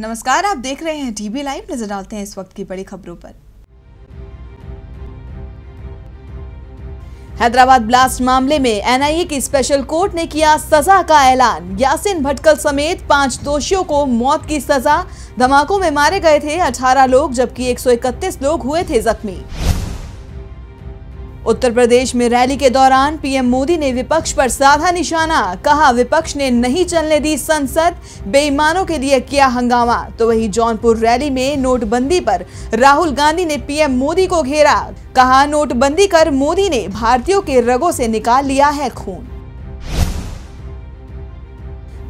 नमस्कार, आप देख रहे हैं डीबी लाइव। नजर डालते हैं इस वक्त की बड़ी खबरों पर। हैदराबाद ब्लास्ट मामले में एनआईए की स्पेशल कोर्ट ने किया सजा का ऐलान। यासीन भटकल समेत 5 दोषियों को मौत की सजा। धमाकों में मारे गए थे 18 लोग, जबकि 131 लोग हुए थे जख्मी। उत्तर प्रदेश में रैली के दौरान पीएम मोदी ने विपक्ष पर साधा निशाना। कहा, विपक्ष ने नहीं चलने दी संसद, बेईमानों के लिए किया हंगामा। तो वहीं जौनपुर रैली में नोटबंदी पर राहुल गांधी ने पीएम मोदी को घेरा। कहा, नोटबंदी कर मोदी ने भारतीयों के रगों से निकाल लिया है खून।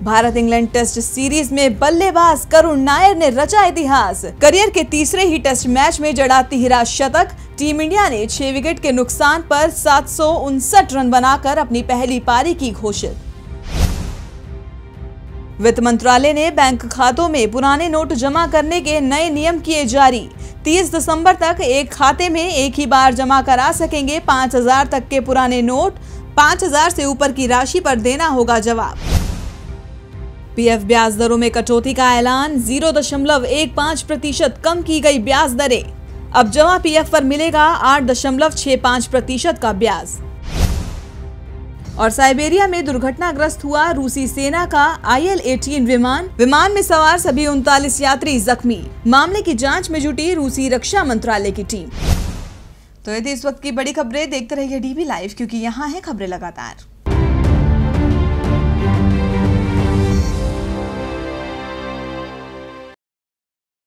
भारत इंग्लैंड टेस्ट सीरीज में बल्लेबाज करुण नायर ने रचा इतिहास। करियर के तीसरे ही टेस्ट मैच में जड़ा तिहरा शतक। टीम इंडिया ने 6 विकेट के नुकसान पर 759 रन बनाकर अपनी पहली पारी की घोषित। वित्त मंत्रालय ने बैंक खातों में पुराने नोट जमा करने के नए नियम किए जारी। 30 दिसंबर तक एक खाते में एक ही बार जमा करा सकेंगे 5000 तक के पुराने नोट। 5000 से ऊपर की राशि पर देना होगा जवाब। पीएफ ब्याज दरों में कटौती का ऐलान। 0.15% कम की गई ब्याज दरें। अब जमा पीएफ पर मिलेगा 8.65% का ब्याज। और साइबेरिया में दुर्घटनाग्रस्त हुआ रूसी सेना का IL-18 विमान। विमान में सवार सभी 39 यात्री जख्मी। मामले की जांच में जुटी रूसी रक्षा मंत्रालय की टीम। तो ये थी इस वक्त की बड़ी खबरें। देखते रहिए डीबी लाइव, क्योंकि यहाँ है खबरें लगातार।